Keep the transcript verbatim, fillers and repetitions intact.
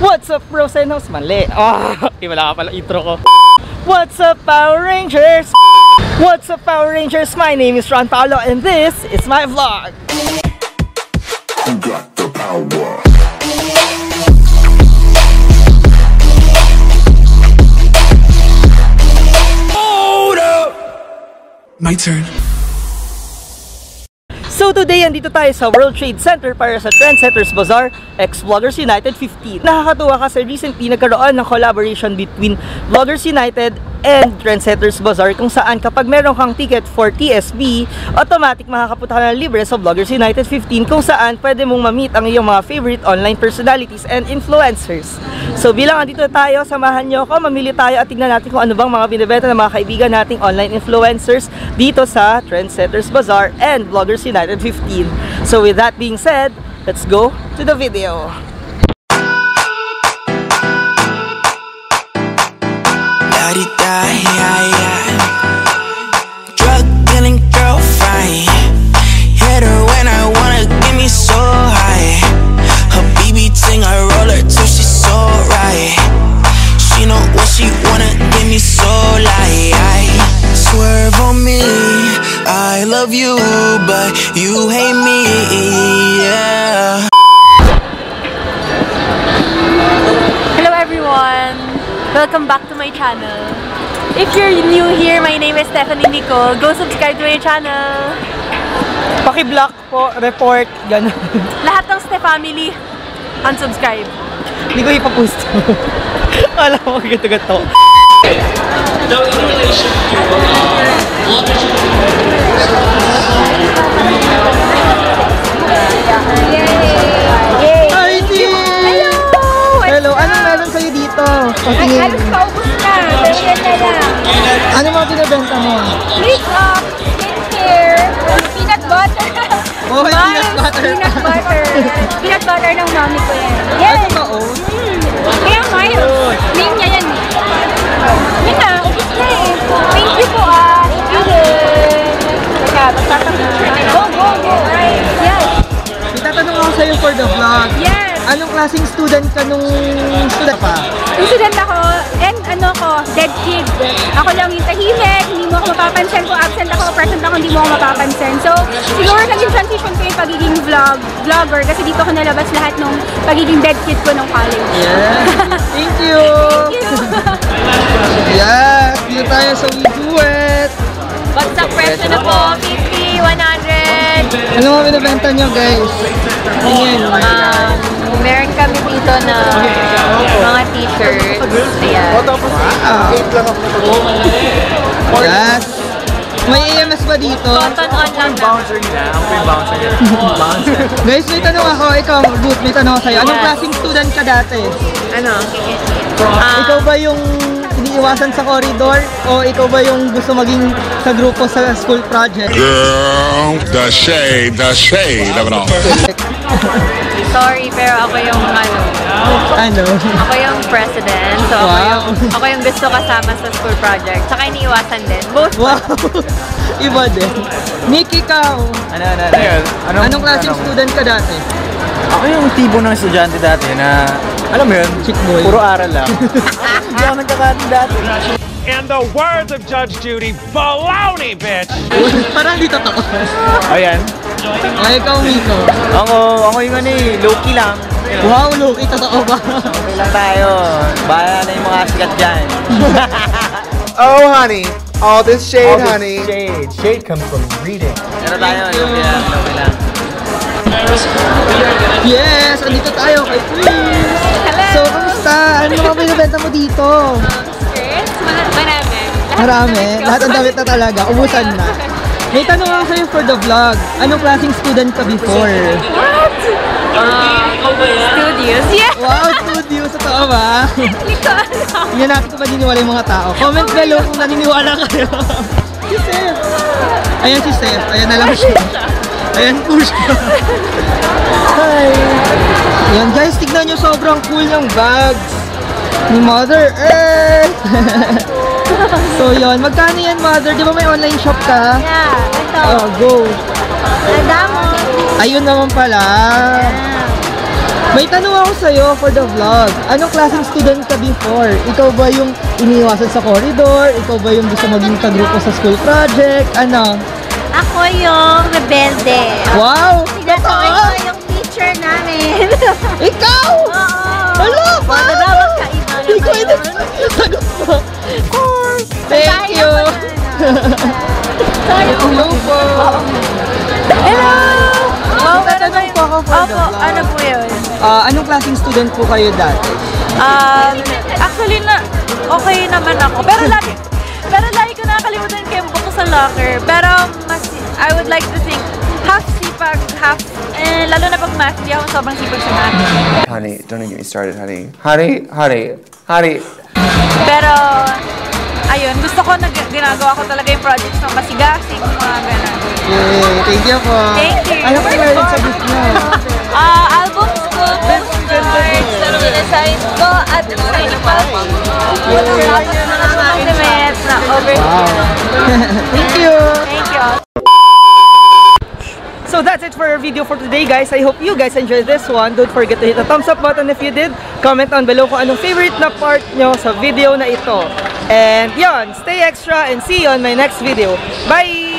What's up, Rosenos? Mali. Oh, wala ka pala intro ko. What's up, Power Rangers? What's up, Power Rangers? My name is Ron Paolo and this is my vlog. You got the power. My turn. So today, andito tayo sa World Trade Center para sa Trendsetter's Bazaar x Bloggers United fifteen. Nakakatuwa kasi recently nagkaroon ng collaboration between Bloggers United and Trendsetter's Bazaar kung saan kapag meron kang ticket for T S B, automatic makakapunta ka ng libre sa Bloggers United fifteen kung saan pwede mong ma-meet ang iyong mga favorite online personalities and influencers. So bilang andito tayo, samahan nyo ako, mamili tayo at tignan natin kung ano bang mga binibenta ng mga kaibigan nating online influencers dito sa Trendsetter's Bazaar and Bloggers United fifteen. So with that being said, let's go to the video. Drug dealing girl fine. Hit her when I wanna, get me so high. Her B B ting, I roll her till she's so right. She know what she wanna, get me so light. Swerve on me, I love you, but you hate me, yeah. Hello everyone, welcome back to my channel. If you're new here, my name is Stephanie Nicole. Go subscribe to my channel. Paki-block po, report, gano'n. Lahat ng Stefamily, unsubscribe. Hindi ko ipapost. Alam mo, gato-gato. Now, in relation to uh, Ay, hello! Hello! Anong meron sa'yo dito? Ay, halos paubos na. Pero yan na lang. Ano mga pinabenta mo? Makeup, skincare, peanut butter. Oh, peanut butter. Peanut butter. Peanut butter ng mami ko yan. Yes! Ano ba, oh? Kaya mayroon. Name niya yan. Yun na, ubus na eh. Thank you po ah. Thank you din. Kaya, magtatanong na. Go, go, go. Right. Yes. Itatanong ako sa'yo for the vlog. Yes. Anong klaseng student ka nung student pa? Yung student ako, and ano ko, dead kid. Ako lang yung tahimik, hindi mo ako mapapansin. Kung absent ako, present ako, hindi mo ako mapapansin. So, siguro naging transition ko yung pagiging vlog, vlogger kasi dito ko nalabas lahat nung pagiging dead kid ko nung college. Yes. Thank you. Thank you. Yes! Dito tayo sa We Do It! What's up, presyo na po? fifty, one hundred! Ano mga binibenta nyo, guys? Ayan. Um, meron kami dito na mga t-shirts. Ayan. Wow! Yes! May A M S ba dito? Cotton on lang na. Guys, may tanong ako. Ikaw, Ruth, may tanong ako sa'yo. Anong klaseng student ka dati? Ano? Um, ikaw ba yung iniiwasan sa corridor o ikaw ba yung gusto maging sa grupo sa school project? Girl, the shade, the shade of it all. Sorry, pero ako yung ano, ano? Ako yung president, so wow. ako, yung, ako yung gusto kasama sa school project. Tsaka iniiwasan din. Both. Wow! Iba din. Nick, ikaw! Ano, ano, ano? Anong, Anong klaseng ano? student ka dati? Ako yung tipo ng estudyante dati na alam mo yun, puro aral lang. Hindi ako nagkakaroon dati. In the words of Judge Judy, baloney, bitch! Parang dito to. Ayan. Ay, ikaw, Miko. Ako, ako yung ano eh, low-key lang. Wow, low-key, totoo ba? Okay lang tayo. Bahala na yung mga sikat dyan. Oh, honey. All this shade, all this honey. Shade. Shade comes from reading. Pero tayo, low-key lang, low-key lang. Yes! Andito tayo kay Chris! Hello! So, kamusta? Ano mga binibenta mo dito? Um, skirts? Marami. Marami? Lahat ang damit na talaga. Umusan na. May tanong ako sa'yo for the vlog. Anong klaseng student ka before? What? Uh, studios? Yeah! Wow! Studios! Totoo ba? Hindi ko alam. Hinanapin ko ba naniniwala yung mga tao? Comment below kung naniniwala kayo. Si Steph! Ayan si Steph. Ayan na lang siya. Ayan, push ka. Hi! Ayan guys, tignan nyo, sobrang cool yung bags ni Mother Earth! So yun, magkano yan, Mother? Di ba may online shop ka? Yeah, ito. Oh, go! Nadamo! Ayun naman pala! Yeah. May tanong ako sa'yo for the vlog. Anong klaseng student ka before? Ikaw ba yung iniwasan sa corridor? Ikaw ba yung gusto maging kagrupo sa school project? Ano? Ako yung rebelde. Wow! Sinasaway ko yung teacher namin. Ikaw? Oo! Hello! Wala dapat kaiba naman. Ikaw yun. Sagot mo. Of course! Thank you! Sorry po. Hello po! Hello! Makatanong po ako for the vlog. Opo, ano po yun? Anong klaseng student po kayo dati? Actually, okay naman ako. Pero lagi, pero lagi ko nakakalimutan kayo sa locker. Pero mas, I would like to think half sipag, half, eh, lalo na pag math, di ako sobrang sipag sa math. Honey, don't get me started, honey. Honey, honey, honey. Pero, ayun, gusto ko na ginagawa ko talaga yung projects ng masigasig, mga ganun. Yay, thank you po. Thank you. Ano pa meron sa book niya? Ah, albums ko, postcards, laro na design ko, at design pa ako. Wala na mga compliment na over Thank you. Thank you. So that's it for our video for today, guys. I hope you guys enjoyed this one. Don't forget to hit the thumbs up button if you did. Comment down below kung anong favorite na part nyo sa video na ito. And yon, stay extra and see you on my next video. Bye!